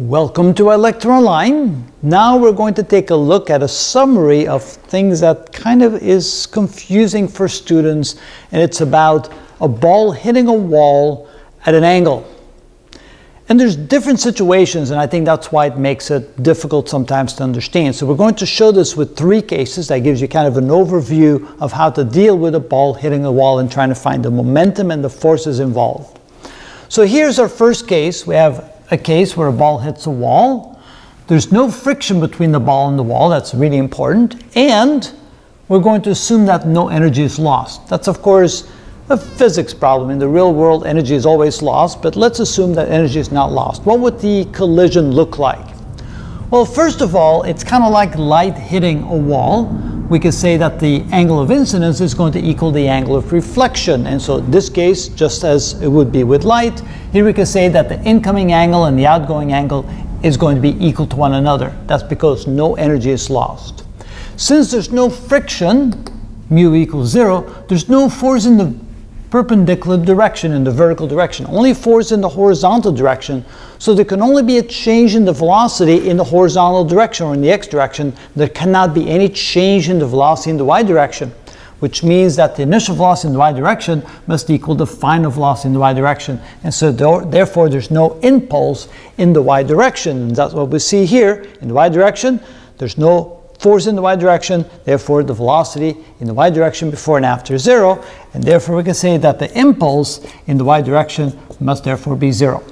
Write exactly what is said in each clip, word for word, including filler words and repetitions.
Welcome to ElectroOnline. Now we're going to take a look at a summary of things that kind of is confusing for students, and it's about a ball hitting a wall at an angle. And there's different situations, and I think that's why it makes it difficult sometimes to understand. So we're going to show this with three cases. That gives you kind of an overview of how to deal with a ball hitting a wall and trying to find the momentum and the forces involved. So here's our first case. We have a case where a ball hits a wall. There's no friction between the ball and the wall. That's really important. And we're going to assume that no energy is lost. That's, of course, a physics problem. In the real world, energy is always lost, but let's assume that energy is not lost. What would the collision look like? Well, first of all, it's kind of like light hitting a wall. We could say that the angle of incidence is going to equal the angle of reflection. And so in this case, just as it would be with light, here we can say that the incoming angle and the outgoing angle is going to be equal to one another. That's because no energy is lost. Since there's no friction, mu equals zero, there's no force in the perpendicular direction, in the vertical direction, only force in the horizontal direction. So there can only be a change in the velocity in the horizontal direction or in the x direction. There cannot be any change in the velocity in the y direction, which means that the initial velocity in the y direction must equal the final velocity in the y direction. And so there, therefore there's no impulse in the y direction. And that's what we see here. In the y direction, there's no force in the y direction, therefore the velocity in the y direction before and after is zero, and therefore we can say that the impulse in the y direction must therefore be zero.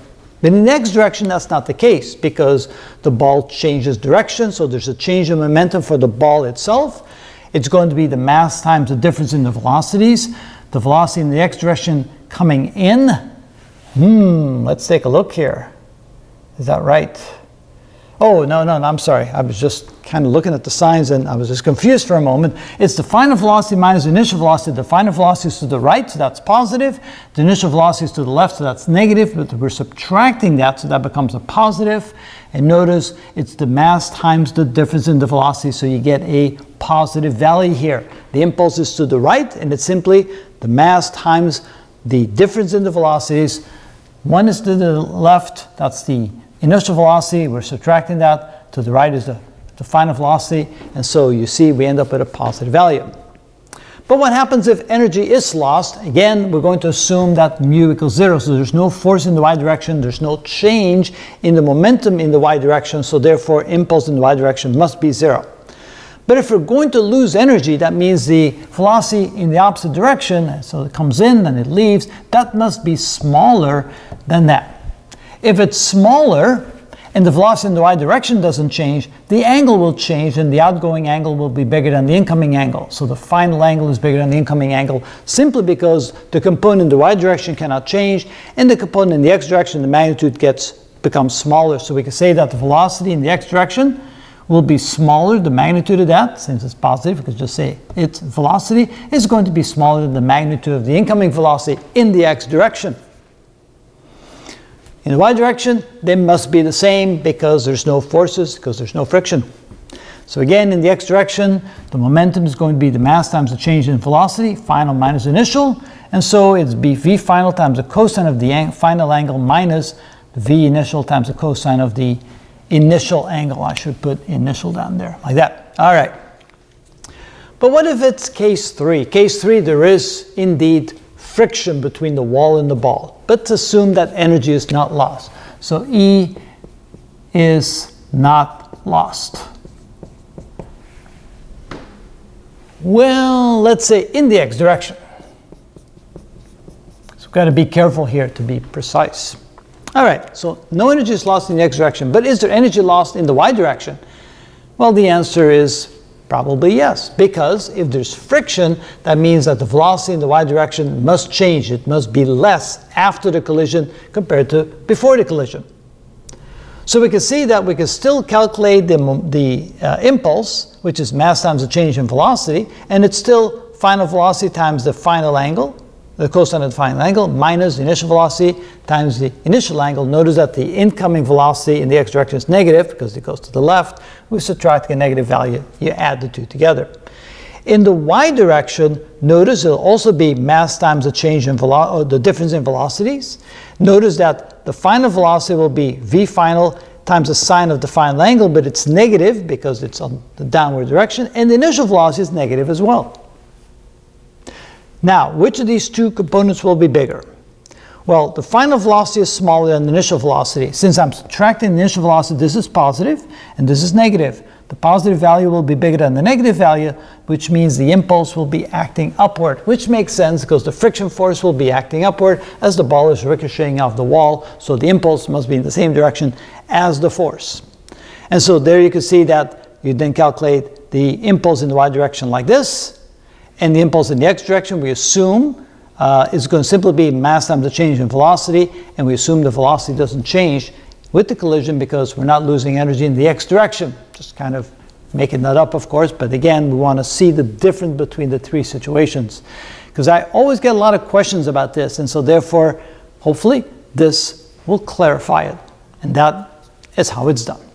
But in the x direction, that's not the case, because the ball changes direction, so there's a change in momentum for the ball itself. It's going to be the mass times the difference in the velocities. The velocity in the x direction coming in, hmm, let's take a look here. Is that right? Oh, no, no, no, I'm sorry. I was just kind of looking at the signs and I was just confused for a moment. It's the final velocity minus the initial velocity. The final velocity is to the right, so that's positive. The initial velocity is to the left, so that's negative, but we're subtracting that, so that becomes a positive. And notice it's the mass times the difference in the velocity, so you get a positive value here. The impulse is to the right, and it's simply the mass times the difference in the velocities. One is to the left, that's the initial velocity, we're subtracting that, to the right is the, the final velocity, and so you see we end up with a positive value. But what happens if energy is lost? Again, we're going to assume that mu equals zero, so there's no force in the y direction, there's no change in the momentum in the y direction, so therefore impulse in the y direction must be zero. But if we're going to lose energy, that means the velocity in the opposite direction, so it comes in and it leaves, that must be smaller than that. If it's smaller and the velocity in the y direction doesn't change, the angle will change and the outgoing angle will be bigger than the incoming angle. So the final angle is bigger than the incoming angle simply because the component in the y direction cannot change and the component in the x direction, the magnitude gets becomes smaller. So we can say that the velocity in the x direction will be smaller, the magnitude of that, since it's positive, we could just say its velocity is going to be smaller than the magnitude of the incoming velocity in the x direction. In the y direction, they must be the same because there's no forces, because there's no friction. So again, in the x direction, the momentum is going to be the mass times the change in velocity, final minus initial, and so it's v final times the cosine of the ang final angle minus the v initial times the cosine of the initial angle. I should put initial down there, like that. All right. But what if it's case three? Case three, there is indeed friction between the wall and the ball. Let's assume that energy is not lost. So E is not lost. Well, let's say in the x direction. So we've got to be careful here to be precise. All right, so no energy is lost in the x direction, but is there energy lost in the y direction? Well, the answer is probably yes, because if there's friction, that means that the velocity in the y direction must change. It must be less after the collision compared to before the collision. So we can see that we can still calculate the, the uh, impulse, which is mass times the change in velocity, and it's still final velocity times the final angle, the cosine of the final angle, minus the initial velocity times the initial angle. Notice that the incoming velocity in the x direction is negative because it goes to the left. We subtract a negative value, you add the two together. In the y direction, notice it'll also be mass times the change in velocity, or the difference in velocities. Notice that the final velocity will be v final times the sine of the final angle, but it's negative because it's on the downward direction, and the initial velocity is negative as well. Now, which of these two components will be bigger? Well, the final velocity is smaller than the initial velocity. Since I'm subtracting the initial velocity, this is positive and this is negative. The positive value will be bigger than the negative value, which means the impulse will be acting upward, which makes sense because the friction force will be acting upward as the ball is ricocheting off the wall, so the impulse must be in the same direction as the force. And so there you can see that you then calculate the impulse in the y direction like this, and the impulse in the x direction, we assume, uh, is going to simply be mass times the change in velocity, and we assume the velocity doesn't change with the collision because we're not losing energy in the x direction. Just kind of making that up, of course, but again, we want to see the difference between the three situations. Because I always get a lot of questions about this, and so therefore, hopefully, this will clarify it. And that is how it's done.